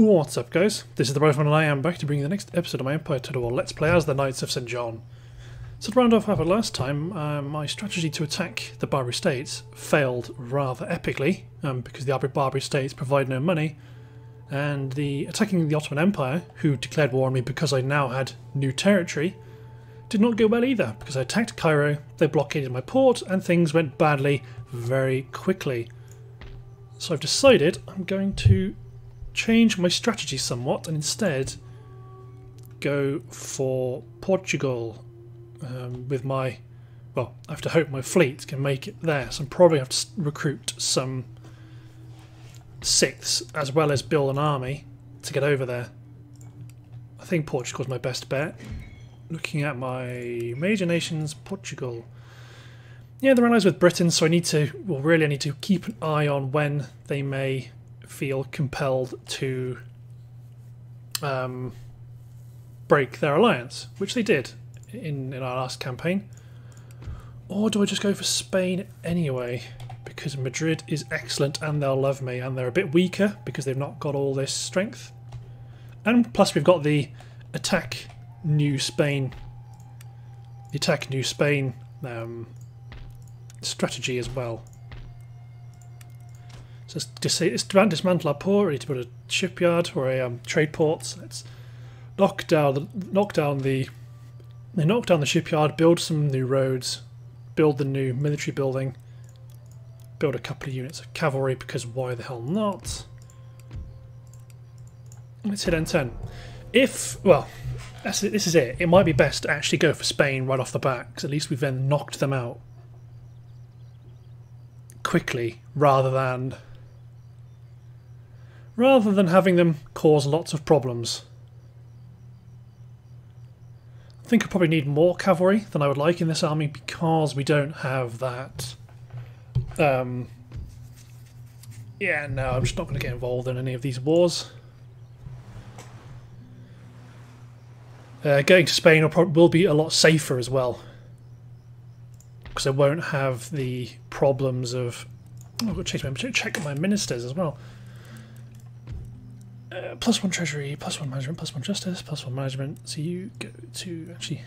What's up, guys? This is the Brave Man, and I am back to bring you the next episode of my Empire Total War Let's Play as the Knights of St. John. So to round off after last time, my strategy to attack the Barbary States failed rather epically, because the Barbary States provide no money, and the attacking the Ottoman Empire, who declared war on me because I now had new territory, did not go well either, because I attacked Cairo, they blockaded my port, and things went badly very quickly. So I've decided I'm going to change my strategy somewhat and instead go for Portugal with my, well, I have to hope my fleet can make it there, so I'm probably going to have to recruit some sixths as well as build an army to get over there. I think Portugal's my best bet. Looking at my major nations, Portugal. Yeah, they're allies with Britain, so I need to, well, really I need to keep an eye on when they may feel compelled to break their alliance, which they did in our last campaign. Or do I just go for Spain anyway? Because Madrid is excellent and they'll love me, and they're a bit weaker because they've not got all this strength. And plus we've got the attack New Spain strategy as well. So let's dismantle our port, we need to build a shipyard or a trade port. So let's knock down the shipyard, build some new roads, build the new military building, build a couple of units of cavalry because why the hell not? Let's hit N10. If, well, that's it, this is it. It might be best to actually go for Spain right off the bat, because at least we've then knocked them out quickly, rather than having them cause lots of problems. I think I probably need more cavalry than I would like in this army because we don't have that. Yeah, no, I'm just not going to get involved in any of these wars. Going to Spain will be a lot safer as well, because I won't have the problems of... Oh, I've got to check my ministers as well. +1 treasury, +1 management, +1 justice, +1 management. So you go to... Actually,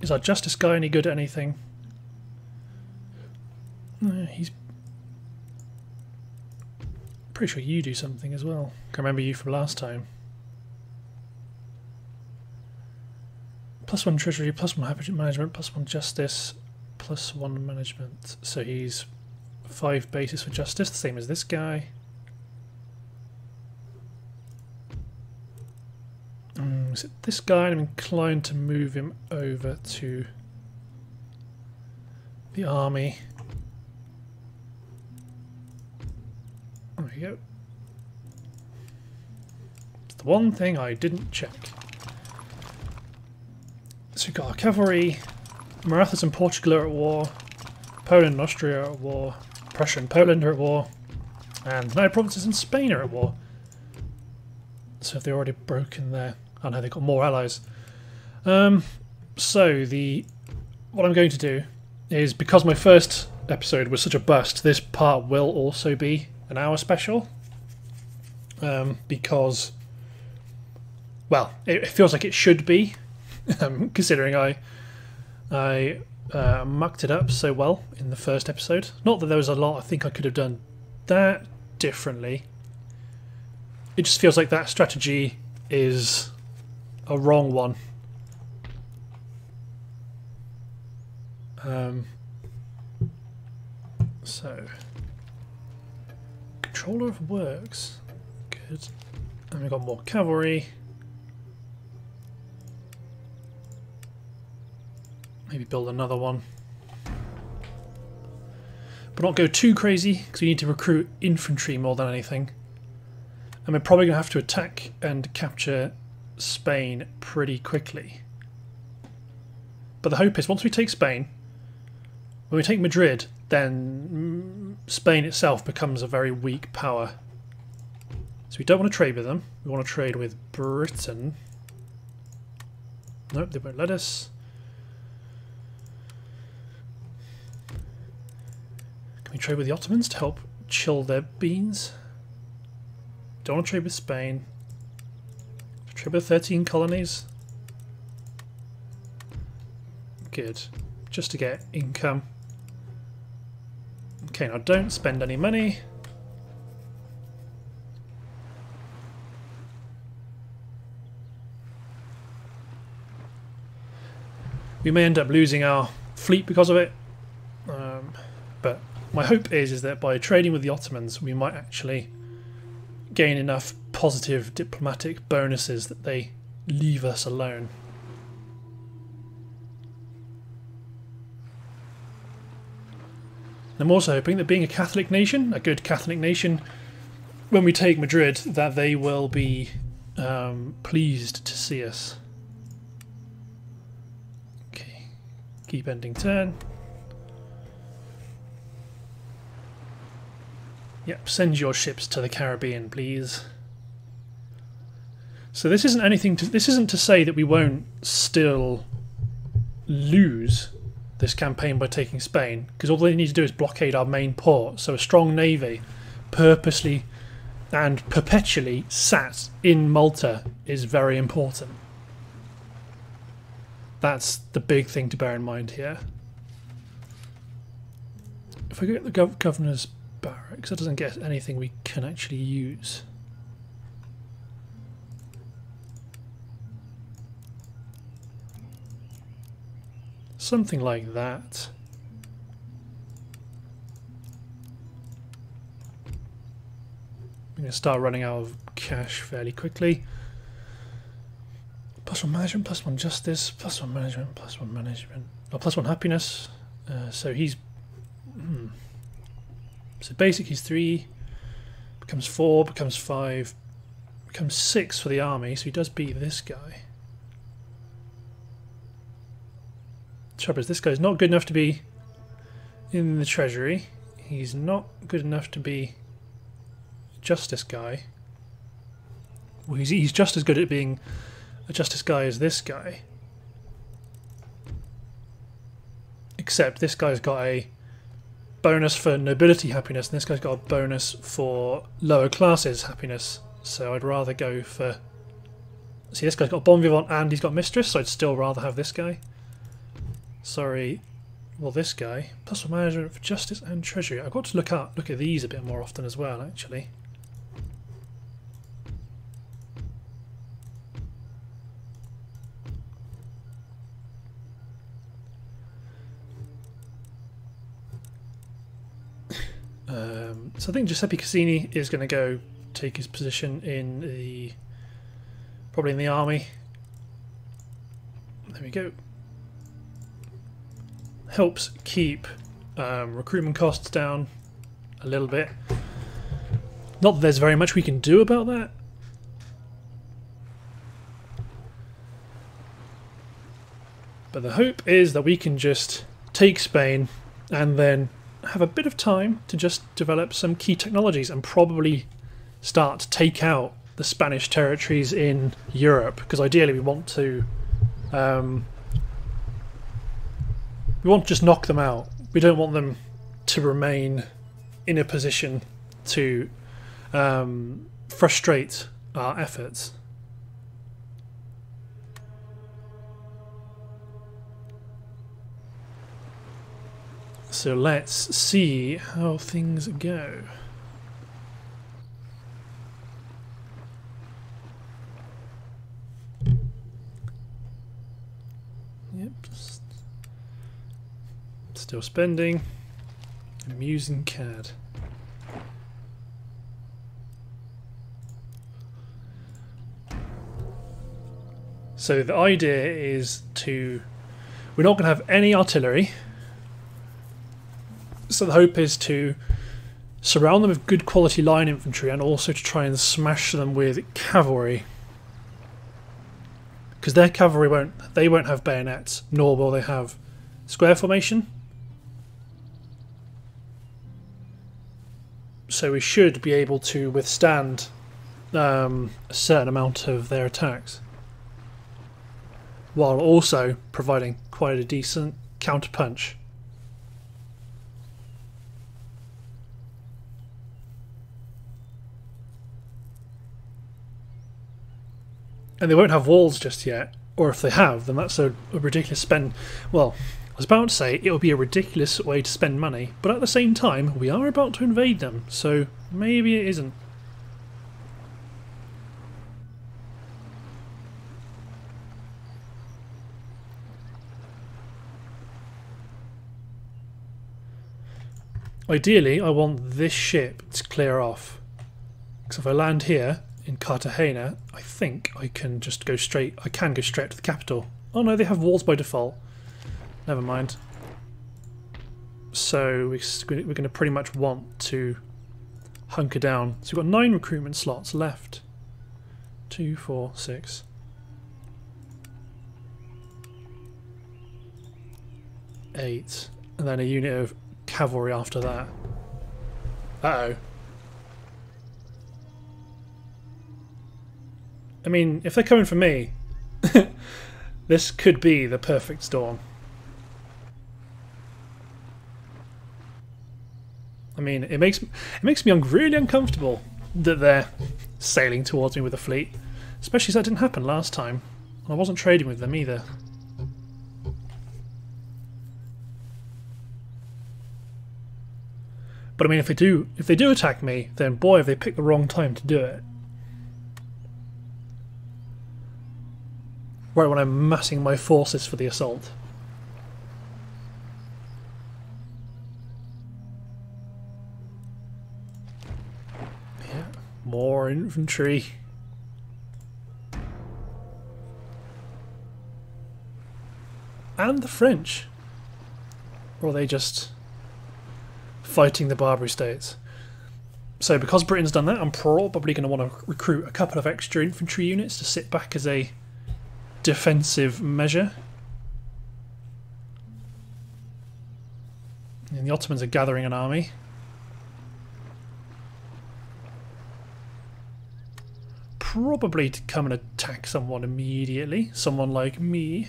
is our justice guy any good at anything? No, he's... Pretty sure you do something as well. I can remember you from last time. +1 treasury, +1 management, +1 justice, +1 management. So he's 5 basis for justice, the same as this guy. Is it this guy? I'm inclined to move him over to the army. There we go. It's the one thing I didn't check. So we've got our cavalry. Marathas and Portugal are at war. Poland and Austria are at war. Prussia and Poland are at war. And the United Provinces and Spain are at war. So have they already broken there? Oh no, they've got more allies. So what I'm going to do is, because my first episode was such a bust, this part will also be an hour special. Because, well, it feels like it should be, considering I mucked it up so well in the first episode. Not that there was a lot I think I could have done that differently. It just feels like that strategy is a wrong one. So, controller of works, good. And we've got more cavalry. Maybe build another one, but not go too crazy because we need to recruit infantry more than anything, and we're probably going to have to attack and capture Spain pretty quickly. But the hope is once we take Spain, when we take Madrid, then Spain itself becomes a very weak power. So we don't want to trade with them, we want to trade with Britain. Nope, they won't let us. We trade with the Ottomans to help chill their beans. Don't want to trade with Spain. Should we have 13 colonies? Good. Just to get income. Okay, now don't spend any money. We may end up losing our fleet because of it, but my hope is that by trading with the Ottomans we might actually gain enough positive diplomatic bonuses that they leave us alone. I'm also hoping that being a Catholic nation, a good Catholic nation, when we take Madrid, that they will be pleased to see us. Keep ending turn. Yep, send your ships to the Caribbean, please. So this isn't anything to, this isn't to say that we won't still lose this campaign by taking Spain, because all they need to do is blockade our main port. So a strong navy purposely and perpetually sat in Malta is very important. That's the big thing to bear in mind here. If I go to the governor's barracks, that doesn't get anything we can actually use. Something like that. I'm going to start running out of cash fairly quickly. +1 management, +1 justice, +1 management, +1 management, or +1 happiness. So he's so basic. He's 3, becomes 4, becomes 5, becomes 6 for the army. So he does beat this guy. The trouble is, this guy's not good enough to be in the treasury. He's not good enough to be a justice guy. Well, he's just as good at being a justice guy is this guy, except this guy's got a bonus for nobility happiness and this guy's got a bonus for lower classes happiness, so I'd rather go for, see, this guy's got bon vivant and he's got mistress, so I'd still rather have this guy. Sorry, well, this guy. +1 management for justice and treasury. I've got to look at these a bit more often as well, actually. So I think Giuseppe Cassini is going to go take his position in the, probably in the army. There we go. Helps keep recruitment costs down a little bit. Not that there's very much we can do about that. But the hope is that we can just take Spain and then have a bit of time to just develop some key technologies and probably start to take out the Spanish territories in Europe, because ideally we want to just knock them out. We don't want them to remain in a position to frustrate our efforts. So let's see how things go. Yep, still spending. Amusing cad. So the idea is to, we're not going to have any artillery. So the hope is to surround them with good quality line infantry and also to try and smash them with cavalry, because their cavalry won't have bayonets, nor will they have square formation, so we should be able to withstand a certain amount of their attacks while also providing quite a decent counterpunch. And they won't have walls just yet, or if they have, then that's a ridiculous spend. Well, I was about to say it would be a ridiculous way to spend money, but at the same time, we are about to invade them, so maybe it isn't. Ideally, I want this ship to clear off, because if I land here in Cartagena, I think I can just go straight. I can go straight to the capital. Oh no, they have walls by default. Never mind. So we're going to pretty much want to hunker down. So we've got 9 recruitment slots left. 2, 4, 6. Eight. And then a unit of cavalry after that. Uh-oh. I mean, if they're coming for me, this could be the perfect storm. I mean, it makes me really uncomfortable that they're sailing towards me with a fleet, especially as that didn't happen last time. I wasn't trading with them either. But I mean, if they do attack me, then boy, have they picked the wrong time to do it. Right when I'm massing my forces for the assault. Yeah, more infantry. And the French. Or are they just fighting the Barbary States? So because Britain's done that, I'm probably going to want to recruit a couple of extra infantry units to sit back as a defensive measure. And the Ottomans are gathering an army. Probably to come and attack someone immediately. Someone like me.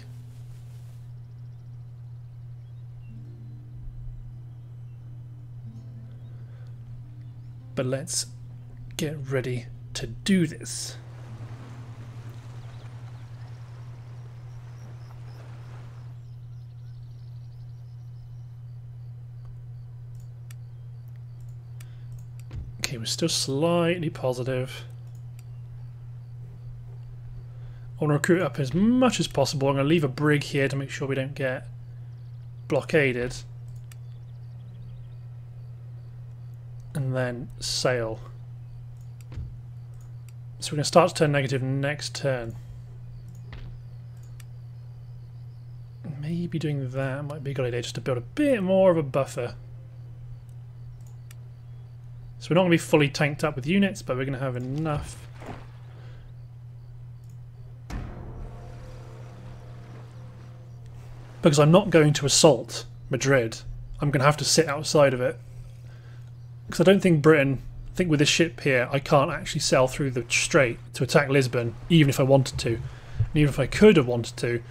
But let's get ready to do this. We're still slightly positive. I want to recruit up as much as possible. I'm going to leave a brig here to make sure we don't get blockaded. And then sail. So we're going to start to turn negative next turn. Maybe doing that might be a good idea just to build a bit more of a buffer. So we're not going to be fully tanked up with units, but we're going to have enough. Because I'm not going to assault Madrid. I'm going to have to sit outside of it. Because I don't think Britain, I think with this ship here, I can't actually sail through the strait to attack Lisbon, even if I wanted to. And even if I could have wanted to,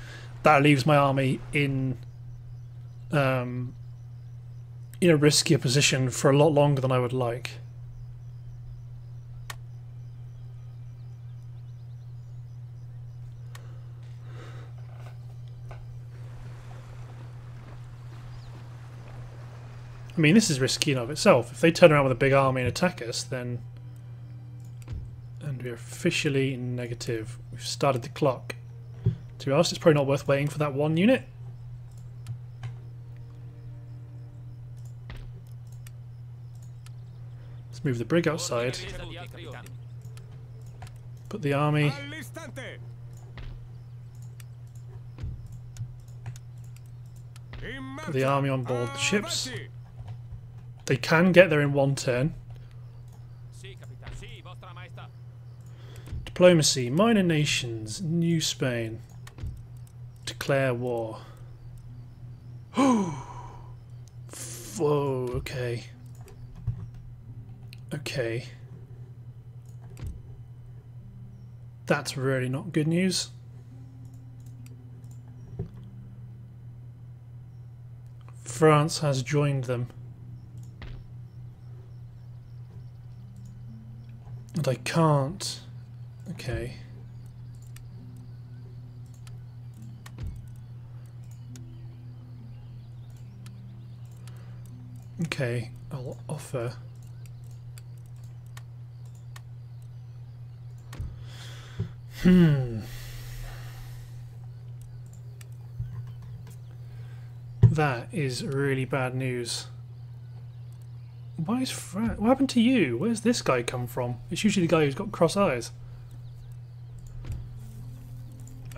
that leaves my army in a riskier position for a lot longer than I would like. I mean, this is risky in of itself. If they turn around with a big army and attack us, then... And we're officially negative. We've started the clock. To be honest, it's probably not worth waiting for that one unit. Move the brig outside. Put the army. Put the army on board the ships. They can get there in one turn. Diplomacy. Minor nations. New Spain. Declare war. Whoa, okay. Okay. That's really not good news. France has joined them. And I can't... Okay. Okay, I'll offer. That is really bad news. Why is France? What happened to you? Where's this guy come from? It's usually the guy who's got cross eyes.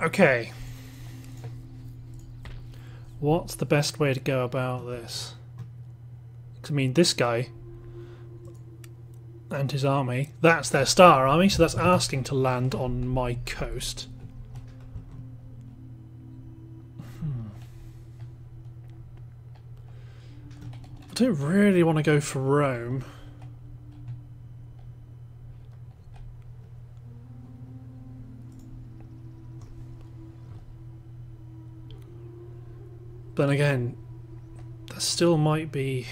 Okay. What's the best way to go about this? I mean, this guy and his army, that's their star army, so that's asking to land on my coast. I don't really want to go for Rome. Then again, that still might be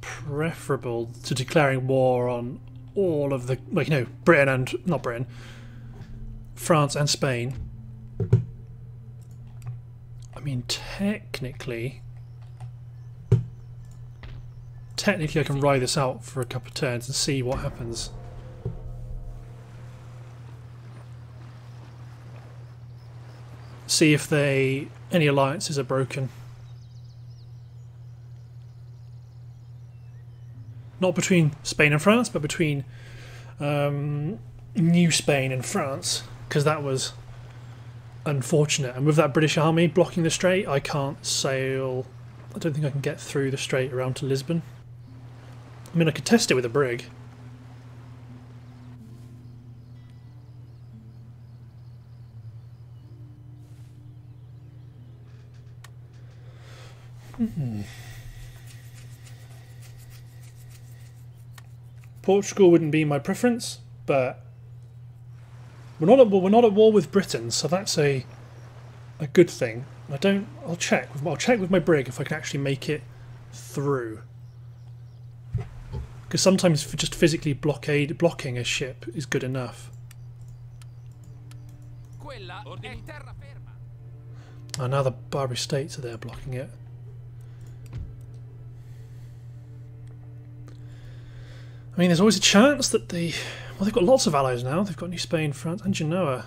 preferable to declaring war on all of the, like, you know, Britain and not Britain, France and Spain. I mean, technically I can ride this out for a couple of turns and see what happens. See if any alliances are broken. Not between Spain and France, but between New Spain and France, because that was unfortunate. And with that British army blocking the strait, I can't sail. I don't think I can get through the strait around to Lisbon. I mean, I could test it with a brig. Portugal wouldn't be my preference, but we're not at war with Britain, so that's a good thing. I'll check with my brig if I can actually make it through. Because sometimes just physically blocking a ship is good enough. Oh, now the Barbary States are there blocking it. I mean, there's always a chance that they've got lots of allies now. They've got New Spain, France, and Genoa.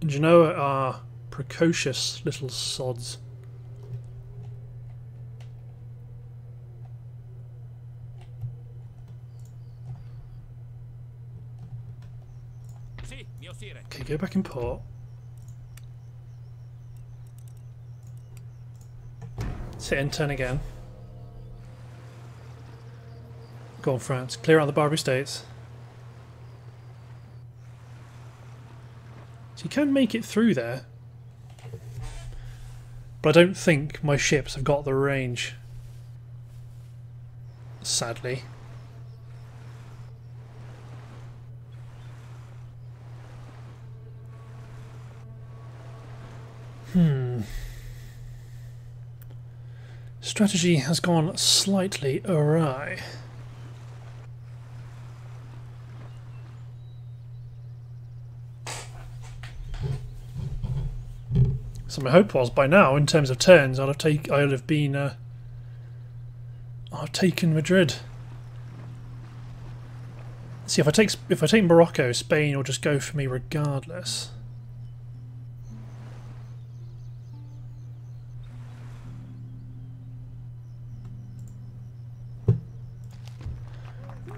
And Genoa are precocious little sods. Okay, go back in port. Sit in turn again. Go on, France. Clear out the Barbary States. So you can make it through there. But I don't think my ships have got the range. Sadly. Strategy has gone slightly awry. So my hope was by now, in terms of turns, I'd have taken Madrid. See, if I take Morocco, Spain will just go for me regardless.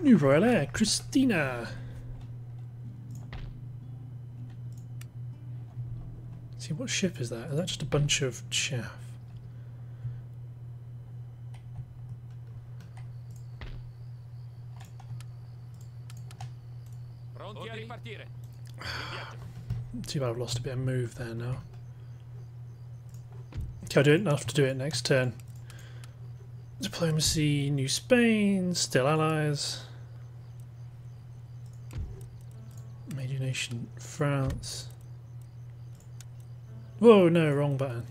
New Royal Air, Christina. See, what ship is that? Is that just a bunch of chaff? Too bad I've lost a bit of move there now. Okay, I'll have to do it next turn. Diplomacy, New Spain, still allies. Major nation, France. Whoa, no, wrong button.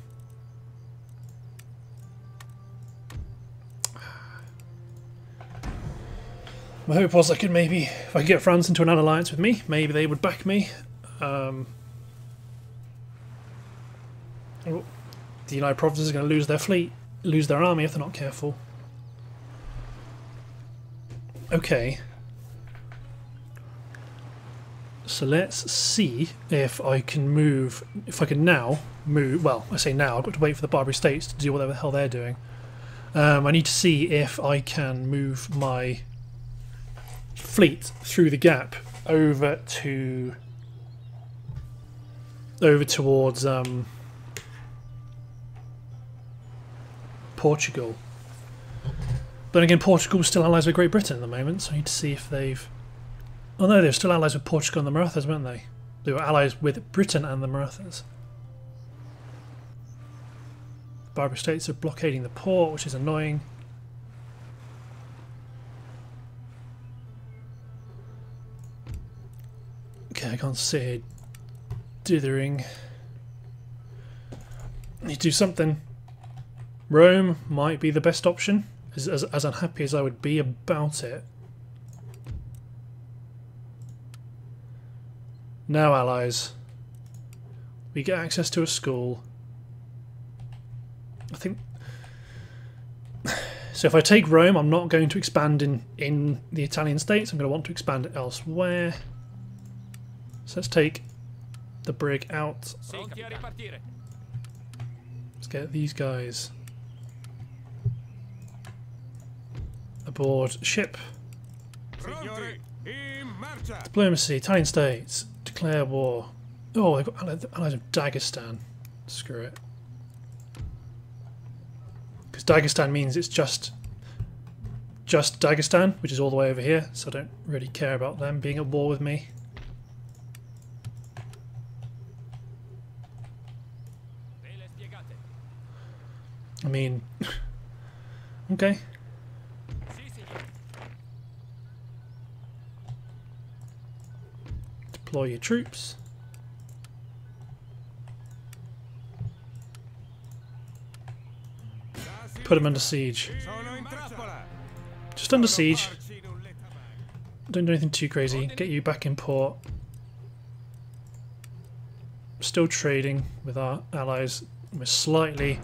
My hope was I could maybe, if I could get France into an alliance with me, maybe they would back me. The United Provinces are going to lose their fleet. lose their army if they're not careful. Okay. So let's see if I can move, if I can now move, well, I say now, I've got to wait for the Barbary States to do whatever the hell they're doing. I need to see if I can move my fleet through the gap over to, over towards Portugal. But again, Portugal still allies with Great Britain at the moment, so I need to see if they've... Oh no, they're still allies with Portugal and the Marathas, weren't they? They were allies with Britain and the Marathas. The Barbary States are blockading the port, which is annoying. Okay, I can't sit here dithering. I need to do something. Rome might be the best option, as unhappy as I would be about it. Now, allies, we get access to a school. I think so. If I take Rome, I'm not going to expand in the Italian states. I'm going to want to expand it elsewhere. So let's take the brig out. Let's get these guys aboard ship. Diplomacy, Italian states. Declare war. Oh, they've got allies of Dagestan. Screw it. Because Dagestan means it's just Dagestan, which is all the way over here, so I don't really care about them being at war with me. I mean, okay. Deploy your troops. Put them under siege. Just under siege. Don't do anything too crazy. Get you back in port. Still trading with our allies. We're slightly...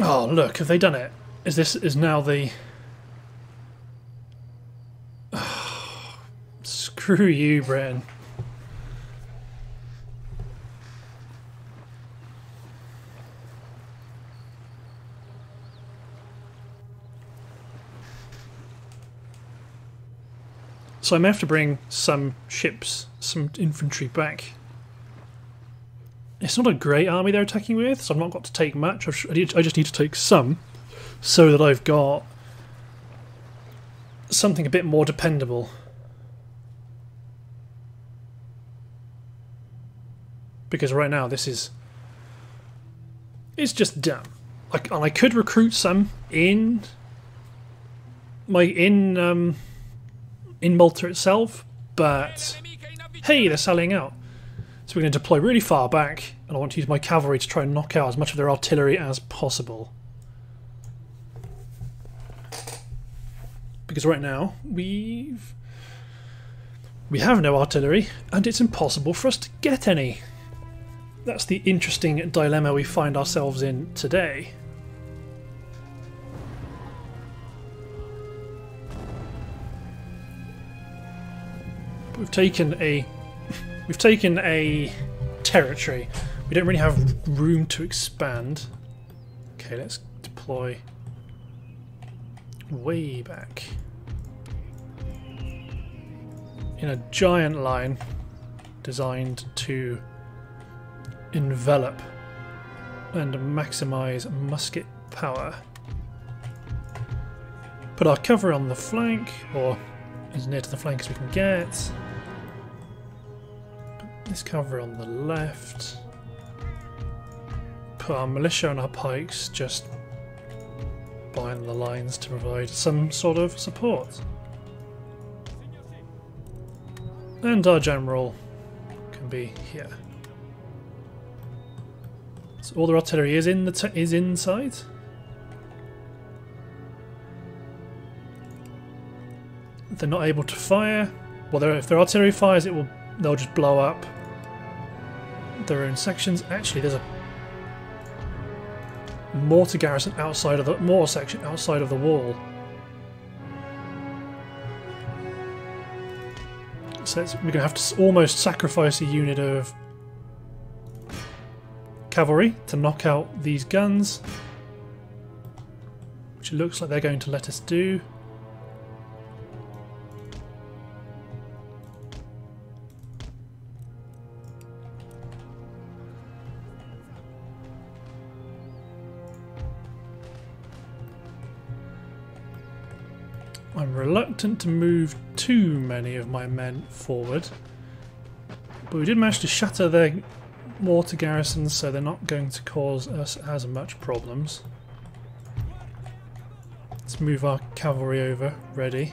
Oh look, have they done it? Is this is now the... Screw you, Britain. So I may have to bring some ships, some infantry back. It's not a great army they're attacking with, so I've not got to take much. I just need to take some, so that I've got something a bit more dependable. Because right now this is... It's just dumb. And I could recruit some in... in Malta itself, but... Hey, they're sallying out. So we're going to deploy really far back, and I want to use my cavalry to try and knock out as much of their artillery as possible. Because right now, we have no artillery, and it's impossible for us to get any. That's the interesting dilemma we find ourselves in today. But we've taken a territory. We don't really have room to expand. Okay, let's deploy way back in a giant line designed to envelop and maximize musket power. Put our cover on the flank, or as near to the flank as we can get. Put this cover on the left. Put our militia and our pikes just behind the lines to provide some sort of support. And our general can be here. So all the artillery is inside. If they're not able to fire. Well, if their artillery fires, they'll just blow up their own sections. Actually, there's a mortar garrison outside of the mortar section outside of the wall. So it's, we're going to have to almost sacrifice a unit of cavalry to knock out these guns, which it looks like they're going to let us do. I'm reluctant to move too many of my men forward, but we did manage to shatter their mortar garrisons, so they're not going to cause us as much problems. Let's move our cavalry over, ready.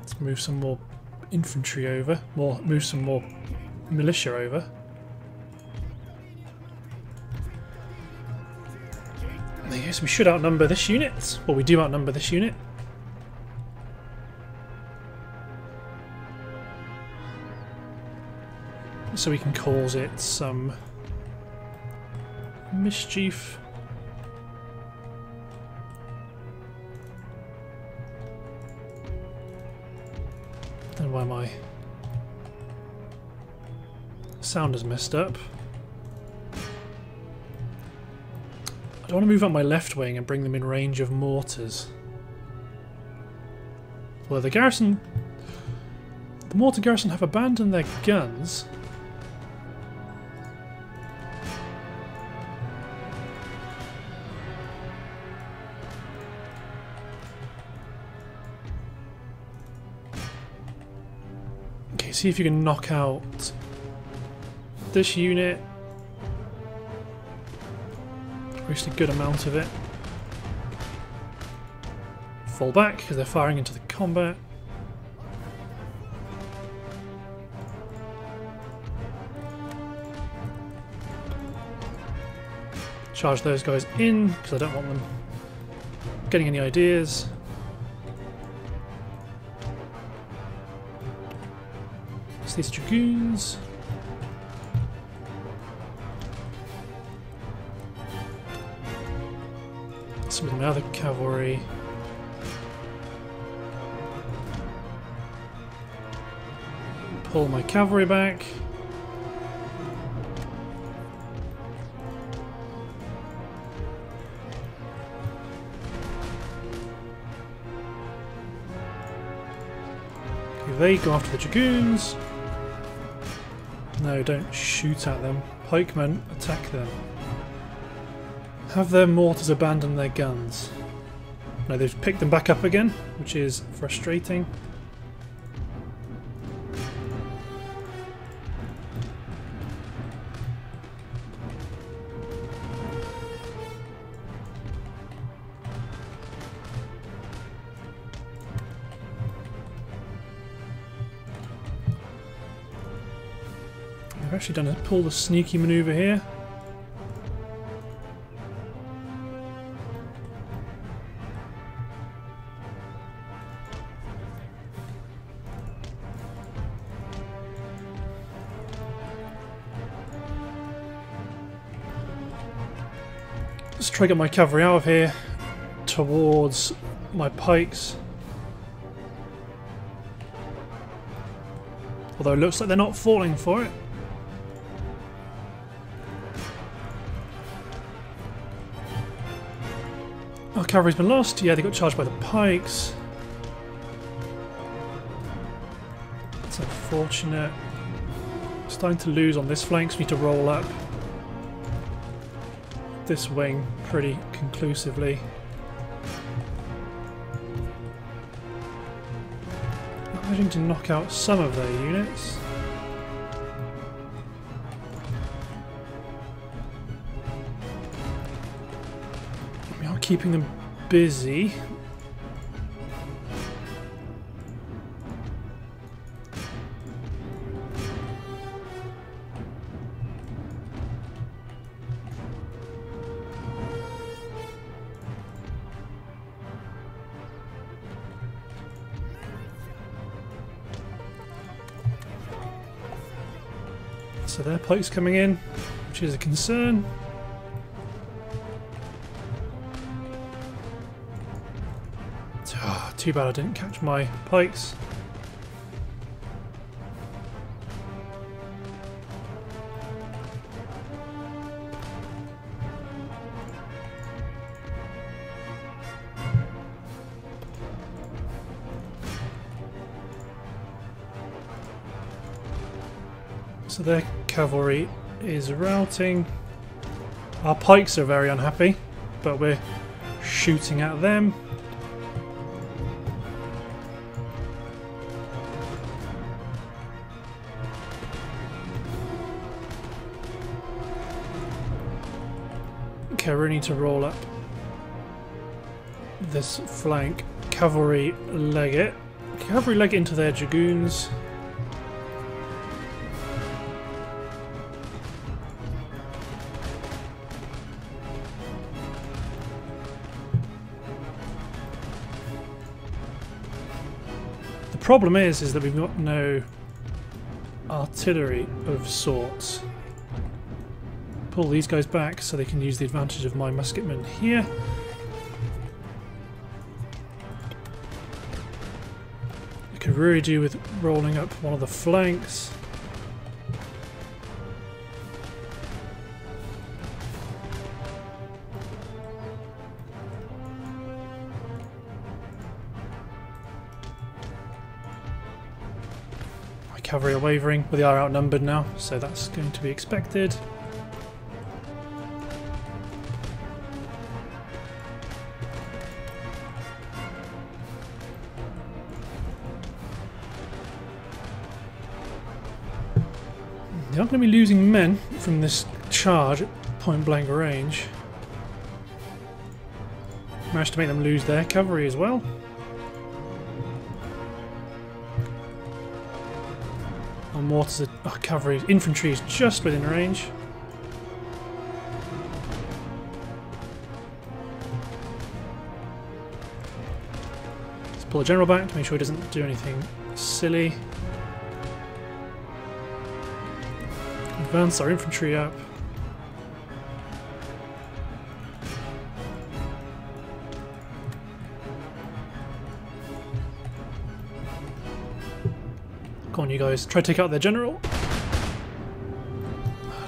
Let's move some more infantry over, move some more militia over. So we should outnumber this unit. Well, we do outnumber this unit. So we can cause it some mischief. And why my sound is messed up. I want to move up my left wing and bring them in range of mortars. Well, the garrison, the mortar garrison have abandoned their guns. Okay, see if you can knock out this unit. A good amount of it. Fall back because they're firing into the combat. Charge those guys in because I don't want them getting any ideas. It's these dragoons. With another cavalry. Pull my cavalry back. Okay, they go after the dragoons. No, don't shoot at them. Pikemen, attack them. Have their mortars abandon their guns? No, they've picked them back up again, which is frustrating. I've actually done a pull the sneaky maneuver here. Try to get my cavalry out of here towards my pikes. Although it looks like they're not falling for it. Our cavalry's been lost. Yeah, they got charged by the pikes. It's unfortunate. Starting to lose on this flank, so we need to roll up this wing pretty conclusively. I'm managing to knock out some of their units. We are keeping them busy. So their pikes coming in, which is a concern. Oh, too bad I didn't catch my pikes. So their cavalry is routing. Our pikes are very unhappy, but we're shooting at them. Okay, we need to roll up this flank. Cavalry leg it. Cavalry leg it into their dragoons. The problem is that we've got no artillery of sorts. Pull these guys back so they can use the advantage of my musketmen here. I could really do with rolling up one of the flanks. Cavalry are wavering. Well, they are outnumbered now, so that's going to be expected. They're not going to be losing men from this charge at point blank range. Managed to make them lose their cavalry as well. Mortars, cavalry, infantry is just within range. Let's pull the general back to make sure he doesn't do anything silly. Advance our infantry up. Come on, you guys, try to take out their general.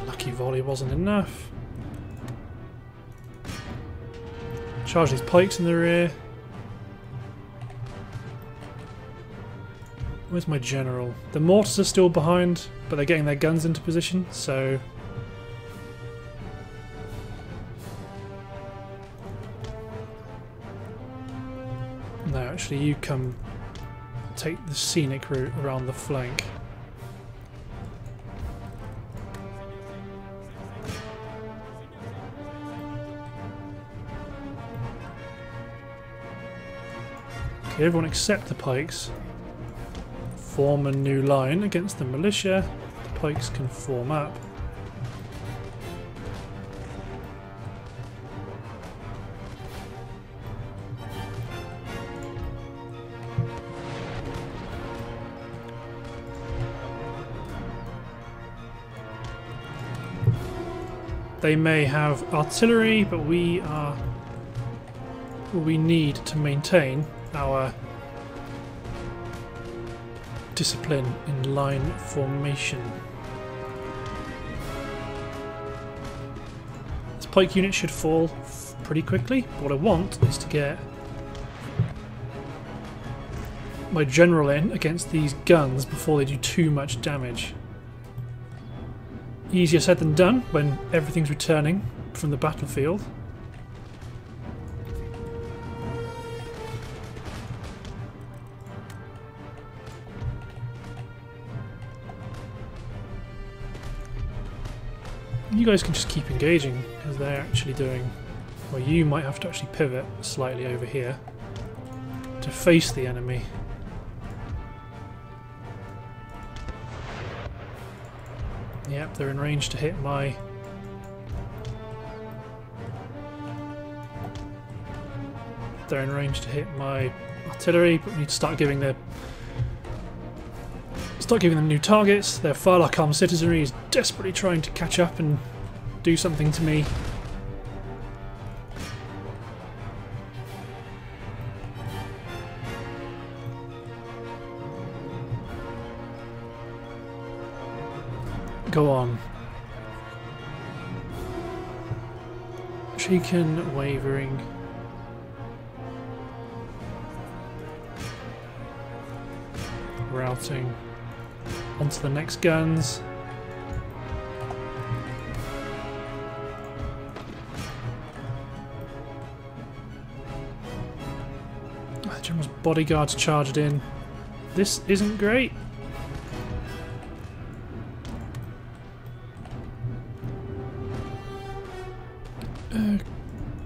Lucky volley wasn't enough. Charge these pikes in the rear. Where's my general? The mortars are still behind, but they're getting their guns into position, so... No, actually, you come... take the scenic route around the flank. Okay, everyone except the pikes form a new line against the militia. The pikes can form up. They may have artillery, but we need to maintain our discipline in line formation. This pike unit should fall pretty quickly. What I want is to get my general in against these guns before they do too much damage. Easier said than done when everything's returning from the battlefield. You guys can just keep engaging because they're actually doing... Well, you might have to actually pivot slightly over here to face the enemy. Yep, they're in range to hit my... They're in range to hit my artillery, but we need to start giving them new targets. Their far-left armed citizenry is desperately trying to catch up and do something to me. Go on. Shaken, wavering. Routing. Onto the next guns. The general's bodyguards charged in. This isn't great.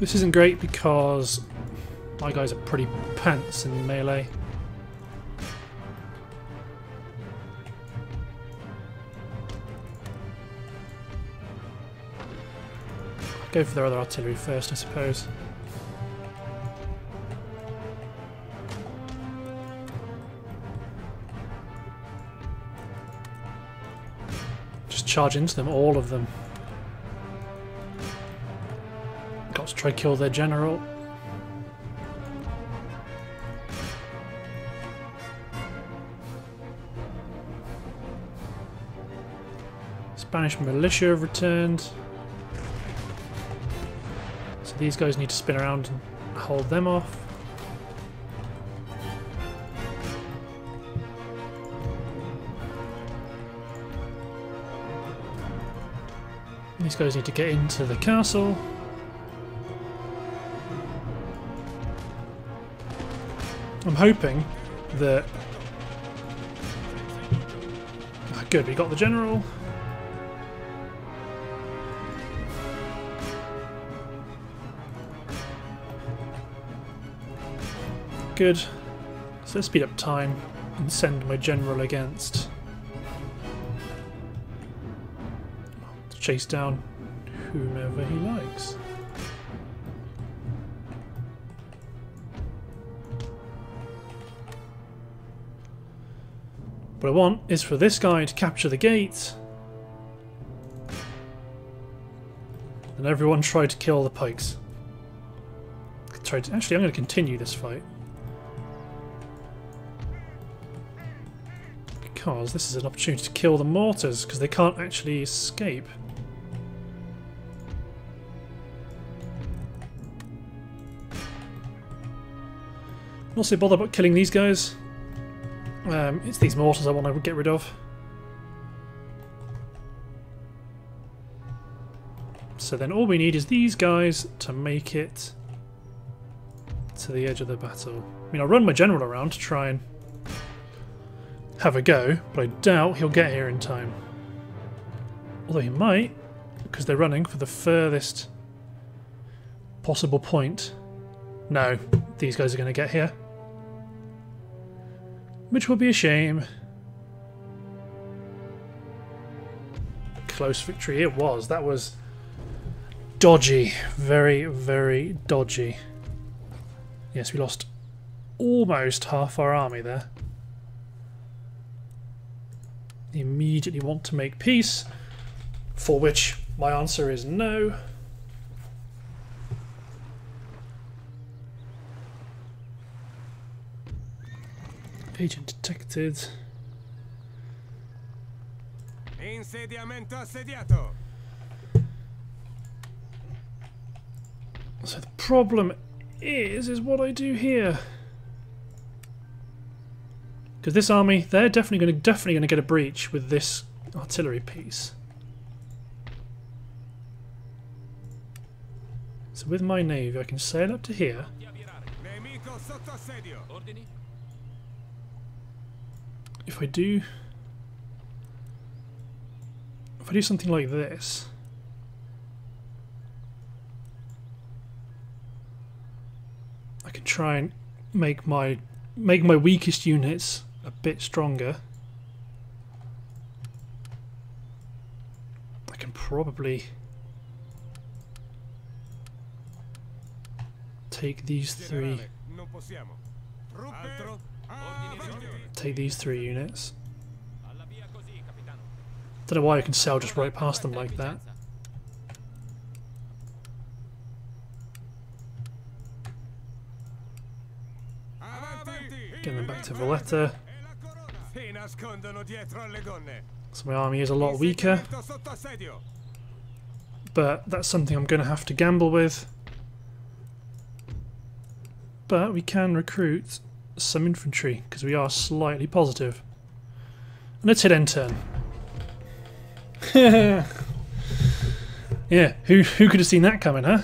This isn't great because my guys are pretty pants in melee. I'll go for their other artillery first, I suppose. Just charge into them, all of them. Try to kill their general. Spanish militia have returned. So these guys need to spin around and hold them off. These guys need to get into the castle. I'm hoping that... Oh, good, we got the general. Good. So let's speed up time and send my general against... to chase down whomever he likes. What I want is for this guy to capture the gate, and everyone try to kill the pikes. Actually, I'm going to continue this fight because this is an opportunity to kill the mortars because they can't actually escape. I'm not so bothered about killing these guys. It's these mortars I want to get rid of. So then all we need is these guys to make it to the edge of the battle. I mean, I'll run my general around to try and have a go, but I doubt he'll get here in time. Although he might, because they're running for the furthest possible point. No, these guys are going to get here. Which will be a shame. Close victory it was. That was dodgy. Very, very dodgy. Yes, we lost almost half our army there. They immediately want to make peace, for which my answer is no. Agent detected. Insediamento assediato. So the problem is what I do here, because this army, they're definitely going to get a breach with this artillery piece. So with my navy, I can sail up to here. If I do something like this, I can try and make my weakest units a bit stronger. I can probably take these three. Take these three units. Don't know why I can sail just right past them like that. Get them back to Valletta. So my army is a lot weaker. But that's something I'm going to have to gamble with. But we can recruit some infantry, because we are slightly positive. And let's hit end turn. Yeah, who could have seen that coming, huh?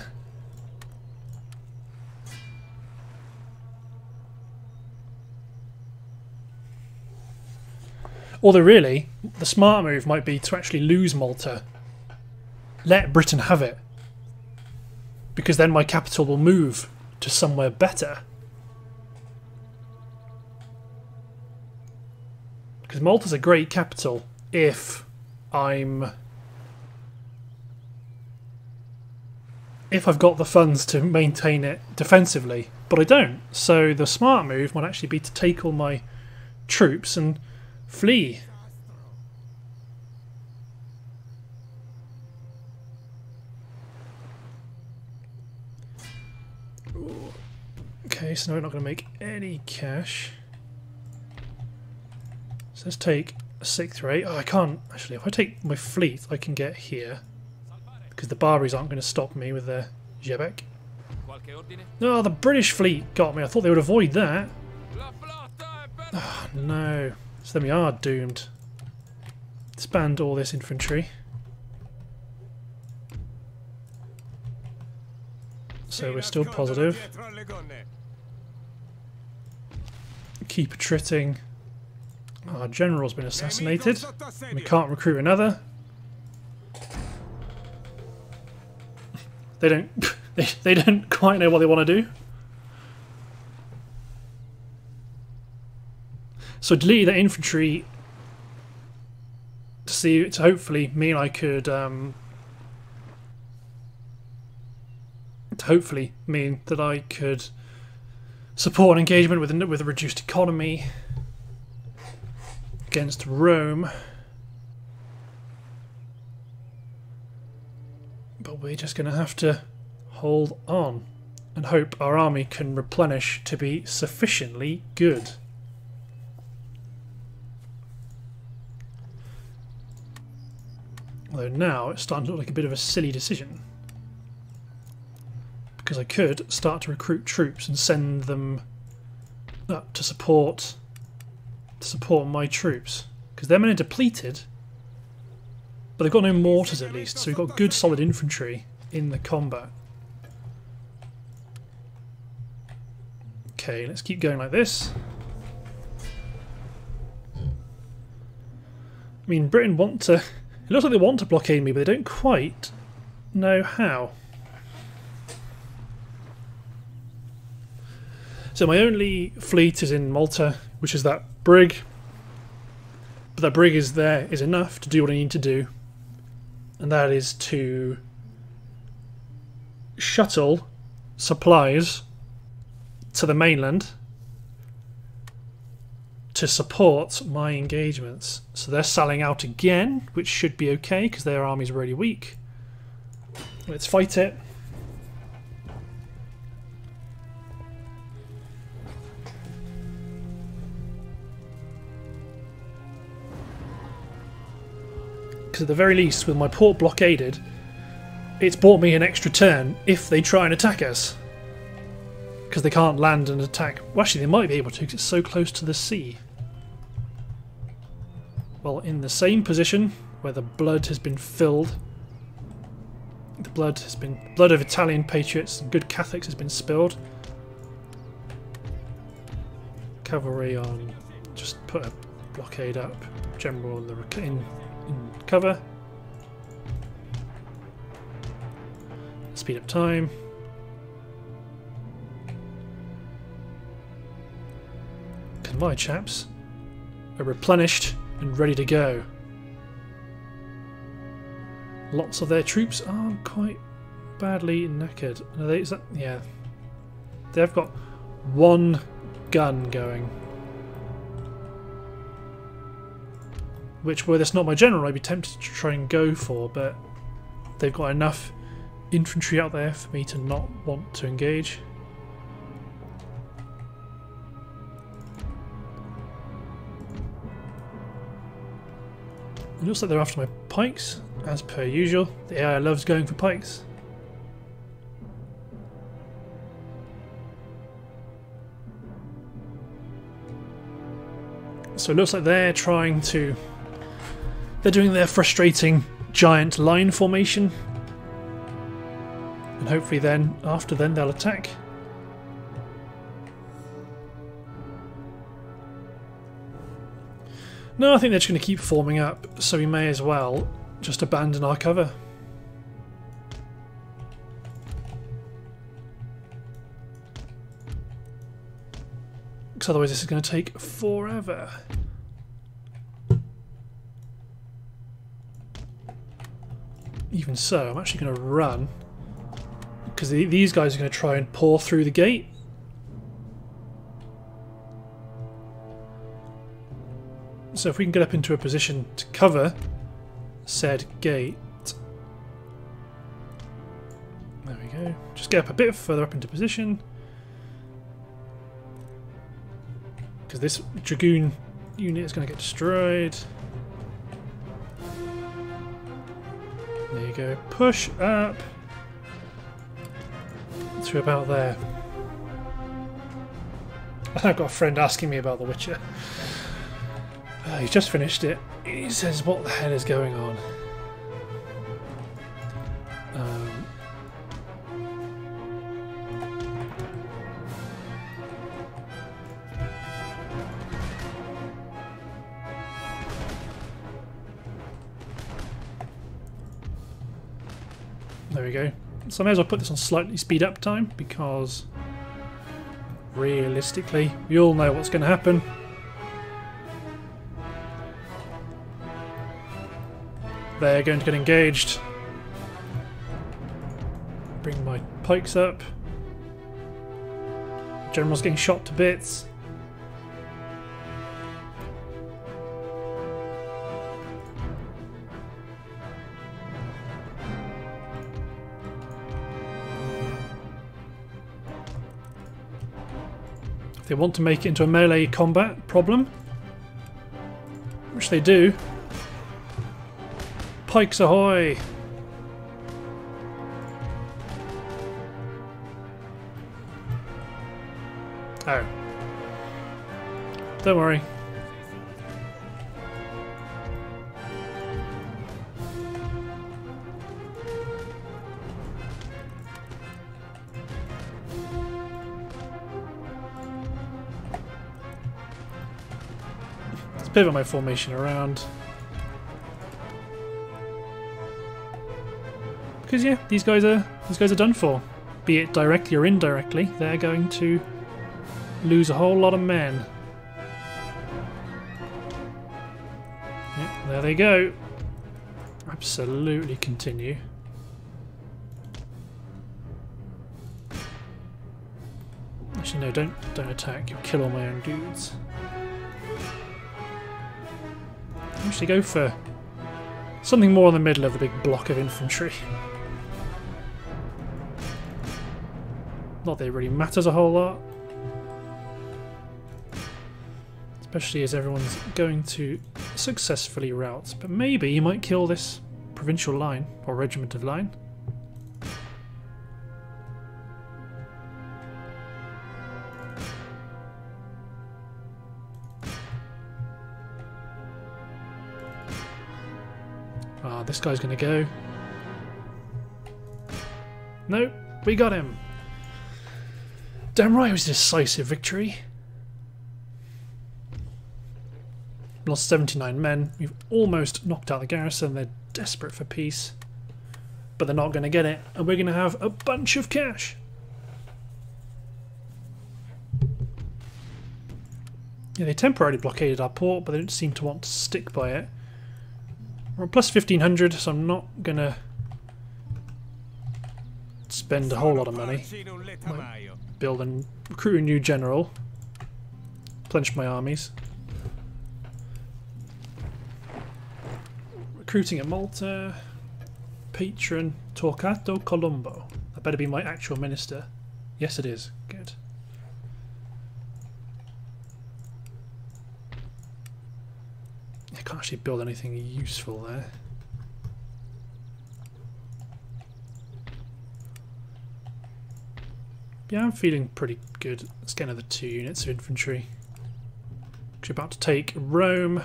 Although really, the smart move might be to actually lose Malta. Let Britain have it. Because then my capital will move to somewhere better. Because Malta's a great capital if I've got the funds to maintain it defensively, but I don't. So the smart move might actually be to take all my troops and flee. Ooh. Okay, so now we're not going to make any cash. So let's take a 6 through 8. Oh, I can't actually. If I take my fleet, I can get here. Because the Barbaries aren't going to stop me with their Jebek. No, oh, the British fleet got me. I thought they would avoid that. Oh, no. So then we are doomed. Disband all this infantry. So we're still positive. Keep attriting. Our general's been assassinated. We can't recruit another. They don't. They don't quite know what they want to do. So I deleted that infantry to hopefully mean I could support an engagement with a reduced economy against Rome. But we're just going to have to hold on and hope our army can replenish to be sufficiently good. Although now it's starting to look like a bit of a silly decision. Because I could start to recruit troops and send them up to support my troops. Because their men are depleted, but they've got no mortars at least, so we've got good solid infantry in the combat. Okay, let's keep going like this. I mean, Britain want to... It looks like they want to blockade me, but they don't quite know how. So my only fleet is in Malta, which is that brig. But that brig is enough to do what I need to do. And that is to shuttle supplies to the mainland to support my engagements. So they're selling out again, which should be okay because their army's really weak. Let's fight it. Because at the very least, with my port blockaded, it's bought me an extra turn if they try and attack us. Because they can't land and attack. Well, actually, they might be able to because it's so close to the sea. Well, in the same position where the blood has been filled, the blood of Italian patriots and good Catholics has been spilled. Cavalry on, just put a blockade up. General on the in cover. Speed up time. Because my chaps are replenished and ready to go. Lots of their troops are quite badly knackered. Are they, yeah, they've got one gun going. Which, were this not my general, I'd be tempted to try and go for, but they've got enough infantry out there for me to not want to engage. It looks like they're after my pikes, as per usual. The AI loves going for pikes. So it looks like they're trying to... they're doing their frustrating giant line formation. And hopefully then, after then, they'll attack. No, I think they're just going to keep forming up, so we may as well just abandon our cover. Because otherwise this is going to take forever. Even so, I'm actually going to run, because these guys are going to try and pour through the gate. So if we can get up into a position to cover said gate, there we go, just get up a bit further up into position, because this dragoon unit is going to get destroyed. There you go, push up to about there. I've got a friend asking me about The Witcher. He's just finished it. He says, what the hell is going on? There we go. So I may as well put this on slightly speed up time, because realistically, we all know what's going to happen. They're going to get engaged. Bring my pikes up. General's getting shot to bits. If they want to make it into a melee combat problem, which they do, pikes ahoy! Oh. Don't worry. Let's pivot my formation around. Because yeah, these guys are done for. Be it directly or indirectly, they're going to lose a whole lot of men. Yep, there they go. Absolutely continue. Actually no, don't attack, you'll kill all my own dudes. Actually go for something more in the middle of the big block of infantry. Not that it really matters a whole lot. Especially as everyone's going to successfully rout. But maybe you might kill this provincial line, or regiment of line. Ah, this guy's going to go. Nope, we got him. Damn right it was a decisive victory. Lost 79 men. We've almost knocked out the garrison. They're desperate for peace. But they're not going to get it. And we're going to have a bunch of cash. Yeah, they temporarily blockaded our port, but they don't seem to want to stick by it. We're on plus 1,500, so I'm not going to spend a whole lot of money. Might build and recruit a new general. Plenish my armies. Recruiting at Malta. Patron Torquato Colombo. That better be my actual minister. Yes, it is. Good. They can't actually build anything useful there. Yeah, I'm feeling pretty good. Let's get another 2 units of infantry. We're about to take Rome.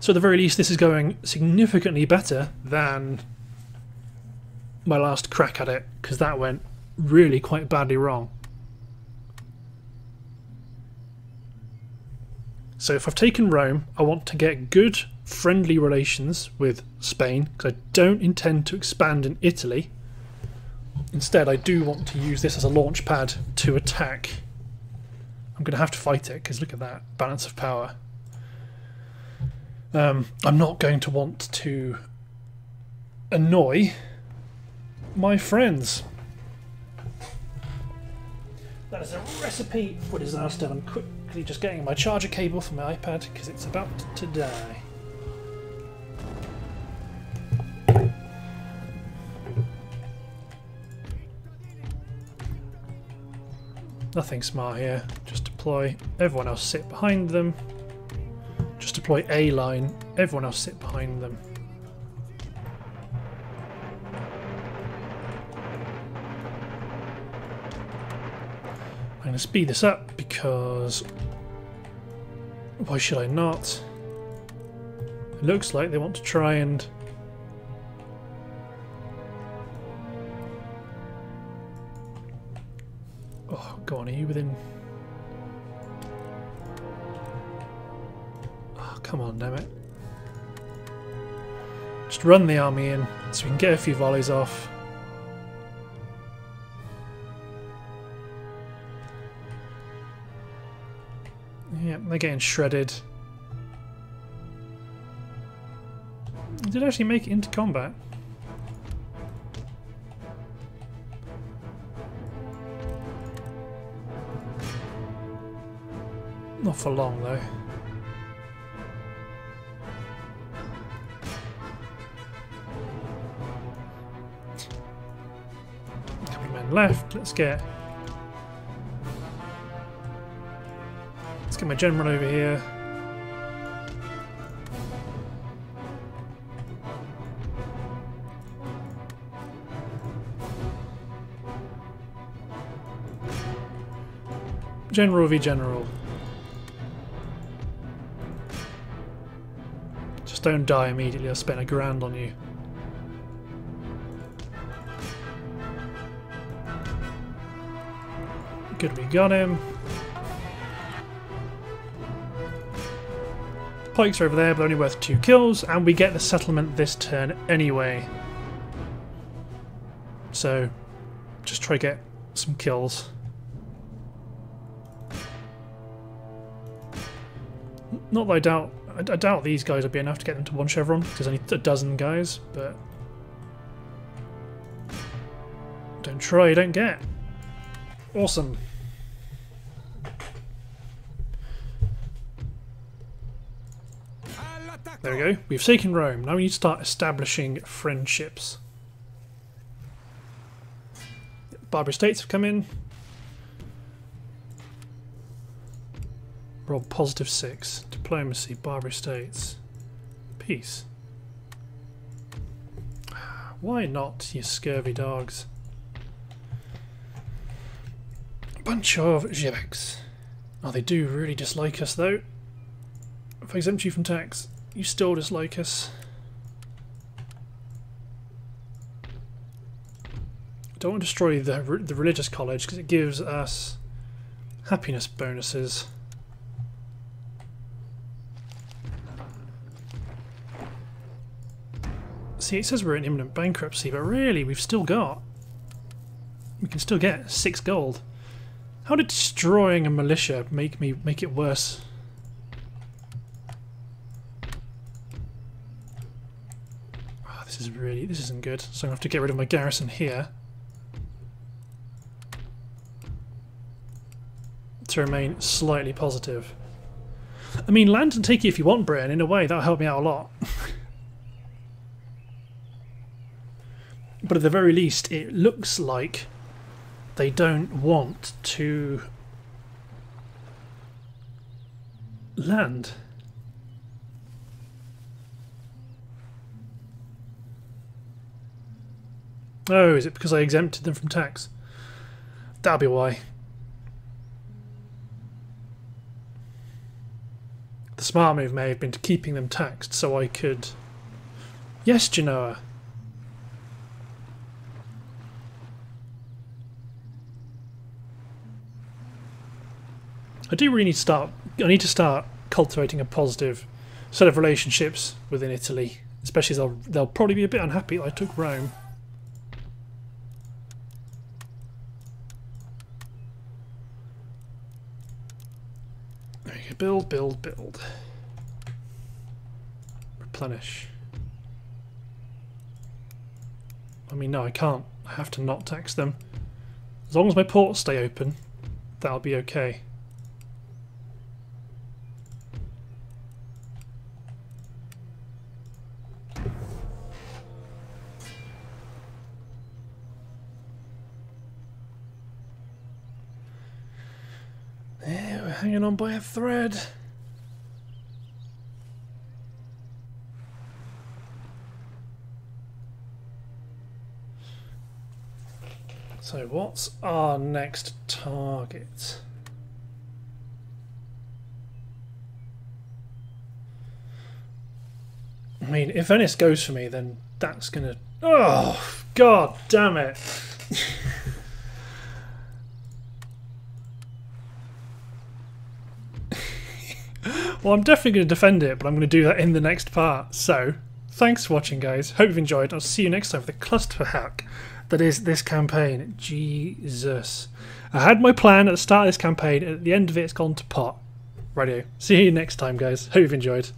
So at the very least, this is going significantly better than my last crack at it, because that went really quite badly wrong. So if I've taken Rome, I want to get good friendly relations with Spain, because I don't intend to expand in Italy. Instead, I do want to use this as a launch pad to attack. I'm going to have to fight it, because look at that balance of power. I'm not going to want to annoy my friends. That is a recipe for disaster. I'm quickly just getting my charger cable for my iPad, because it's about to die. Nothing smart here, just deploy, everyone else sit behind them. Just deploy a line, everyone else sit behind them. I'm going to speed this up because why should I not? It looks like they want to try and go on, are you within? Oh, come on, damn it. Just run the army in so we can get a few volleys off. Yeah, they're getting shredded. I did actually make it into combat. Not for long though. A couple of men left. Let's get my general over here. General v general. Don't die immediately, I'll spend £1,000 on you. Good, we got him. The pikes are over there, but only worth 2 kills, and we get the settlement this turn anyway. So, just try to get some kills. Not that I doubt these guys would be enough to get them to 1 chevron, because I need 12 guys, but don't try, you don't get. Awesome. There we go. We've taken Rome. Now we need to start establishing friendships. Barbary States have come in. Roll positive 6. Diplomacy, Barbary States. Peace. Why not, you scurvy dogs? Bunch of Jebecs. Oh, they do really dislike us, though. If I exempt you from tax, you still dislike us. Don't want to destroy the religious college, because it gives us happiness bonuses. See, it says we're in imminent bankruptcy, but really, we've still got... We can still get 6 gold. How did destroying a militia make it worse? Oh, this is really... This isn't good. So I'm going to have to get rid of my garrison here. To remain slightly positive. I mean, land and take it if you want, Britain. In a way, that'll help me out a lot. But at the very least, it looks like they don't want to land. Oh, is it because I exempted them from tax? That'll be why. The smart move may have been to keeping them taxed so I could... Yes, Genoa! I do really need to start... I need to start cultivating a positive set of relationships within Italy. Especially as they'll probably be a bit unhappy that I took Rome. There you go. Build, build, build. Replenish. I mean, no, I can't. I have to not tax them. As long as my ports stay open, that'll be okay. Hanging on by a thread. So what's our next target? I mean, if Venice goes for me, then that's gonna... Oh, god damn it. Well, I'm definitely going to defend it, but I'm going to do that in the next part. So, thanks for watching, guys. Hope you've enjoyed. I'll see you next time for the clusterfuck that is this campaign. Jesus. I had my plan at the start of this campaign, and at the end of it, it's gone to pot. Rightio. See you next time, guys. Hope you've enjoyed.